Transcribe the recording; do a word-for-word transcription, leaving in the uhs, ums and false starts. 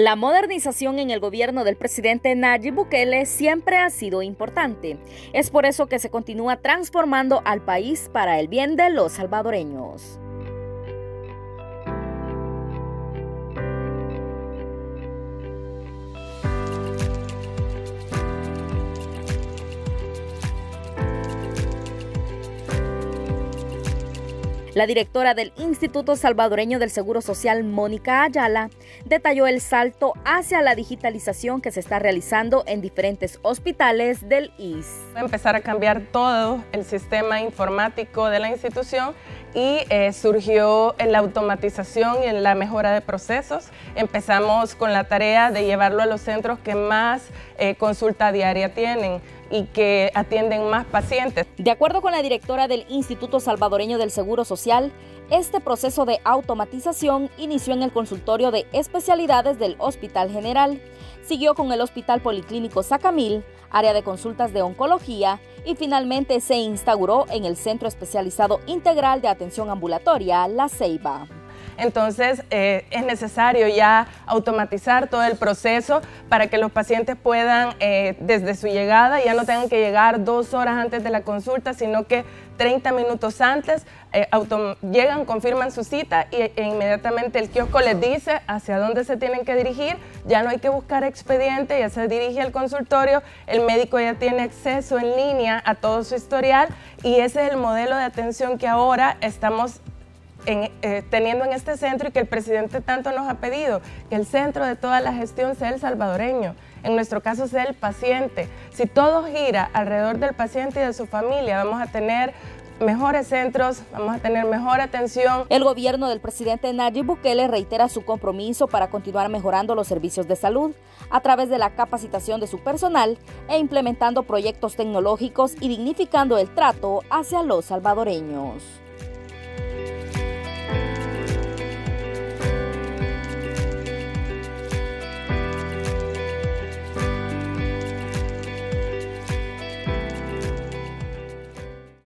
La modernización en el gobierno del presidente Nayib Bukele siempre ha sido importante. Es por eso que se continúa transformando al país para el bien de los salvadoreños. La directora del Instituto Salvadoreño del Seguro Social, Mónica Ayala, detalló el salto hacia la digitalización que se está realizando en diferentes hospitales del I S. Empezar a cambiar todo el sistema informático de la institución y eh, surgió en la automatización y en la mejora de procesos. Empezamos con la tarea de llevarlo a los centros que más eh, consulta diaria tienen y que atienden más pacientes. De acuerdo con la directora del Instituto Salvadoreño del Seguro Social, este proceso de automatización inició en el consultorio de especialidades del Hospital General, siguió con el Hospital Policlínico Zacamil, área de consultas de oncología, y finalmente se instauró en el Centro Especializado Integral de Atención Ambulatoria La Ceiba. Entonces eh, es necesario ya automatizar todo el proceso para que los pacientes puedan, eh, desde su llegada, ya no tengan que llegar dos horas antes de la consulta, sino que treinta minutos antes eh, llegan, confirman su cita y, e inmediatamente el kiosco les dice hacia dónde se tienen que dirigir. Ya no hay que buscar expediente, ya se dirige al consultorio, el médico ya tiene acceso en línea a todo su historial y ese es el modelo de atención que ahora estamos En, eh, teniendo en este centro y que el presidente tanto nos ha pedido, que el centro de toda la gestión sea el salvadoreño, en nuestro caso sea el paciente. Si todo gira alrededor del paciente y de su familia, vamos a tener mejores centros, vamos a tener mejor atención. El gobierno del presidente Nayib Bukele reitera su compromiso para continuar mejorando los servicios de salud a través de la capacitación de su personal e implementando proyectos tecnológicos y dignificando el trato hacia los salvadoreños.